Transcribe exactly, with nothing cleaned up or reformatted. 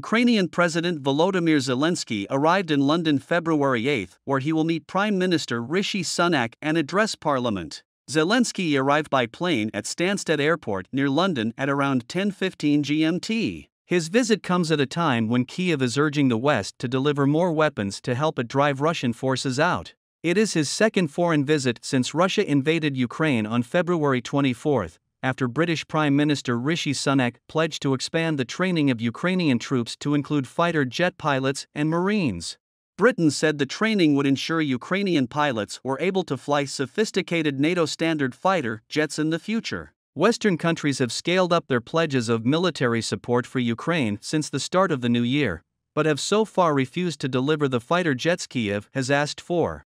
Ukrainian President Volodymyr Zelensky arrived in London February eighth, where he will meet Prime Minister Rishi Sunak and address Parliament. Zelensky arrived by plane at Stansted Airport near London at around ten fifteen G M T. His visit comes at a time when Kyiv is urging the West to deliver more weapons to help it drive Russian forces out. It is his second foreign visit since Russia invaded Ukraine on February twenty-fourth, after British Prime Minister Rishi Sunak pledged to expand the training of Ukrainian troops to include fighter jet pilots and Marines. Britain said the training would ensure Ukrainian pilots were able to fly sophisticated NATO standard fighter jets in the future. Western countries have scaled up their pledges of military support for Ukraine since the start of the new year, but have so far refused to deliver the fighter jets Kyiv has asked for.